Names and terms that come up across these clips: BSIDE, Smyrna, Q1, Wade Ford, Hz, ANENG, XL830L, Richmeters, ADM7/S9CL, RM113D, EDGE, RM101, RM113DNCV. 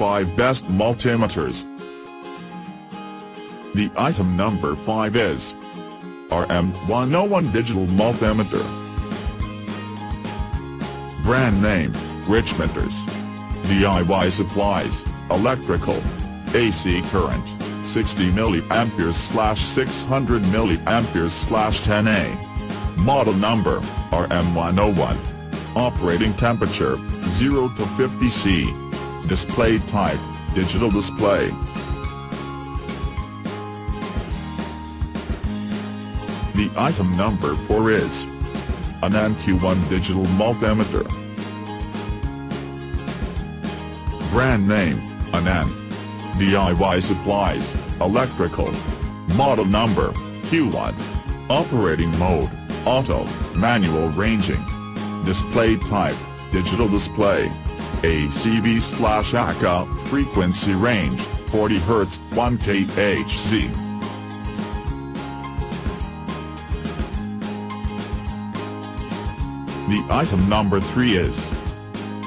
5 Best Multimeters. The item number 5 is RM101 Digital Multimeter. Brand name, Richmeters. DIY supplies, electrical, AC current, 60 mA/600 mA/10A. Model number, RM101. Operating temperature, 0 to 50 C. Display type, digital display. The item number 4 is ANENG Q1 Digital Multimeter. Brand name, ANENG. DIY supplies, electrical. Model number, Q1. Operating mode, auto, manual ranging. Display type, digital display. ACV/ACA, frequency range, 40 Hz, 1 kHz. The item number 3 is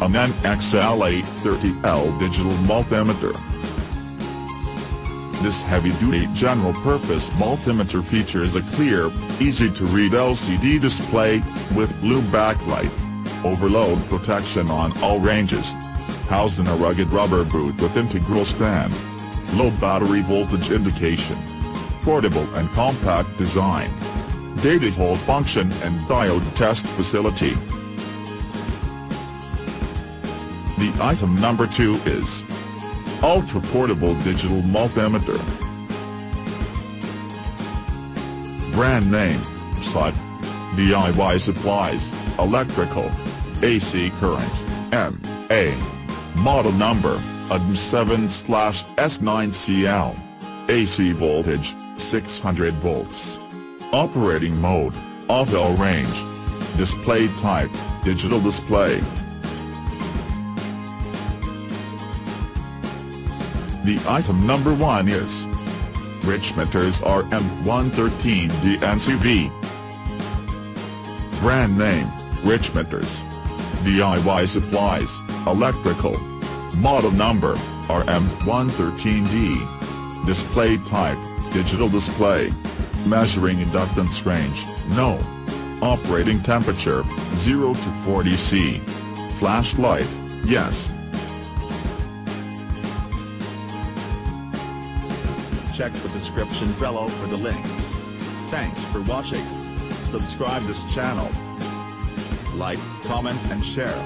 ANENG XL830L Digital Multimeter. This heavy-duty general-purpose multimeter features a clear, easy-to-read LCD display, with blue backlight. Overload protection on all ranges. Housed in a rugged rubber boot with integral stand. Low battery voltage indication. Portable and compact design. Data hold function and diode test facility. The item number 2 is Ultra Portable Digital Multimeter. Brand name, BSIDE. DIY supplies, electrical, AC current, M.A. Model number, ADM7/S9CL. AC voltage, 600 volts. Operating mode, auto range. Display type, digital display. The item number 1 is Richmeters RM113DNCV. Brand name, Richmeters. DIY supplies, electrical. Model number, RM113D. Display type, digital display. Measuring inductance range, no. Operating temperature, 0 to 40 C. Flashlight, yes. Check the description below for the links. Thanks for watching. Subscribe this channel. Like, comment and share.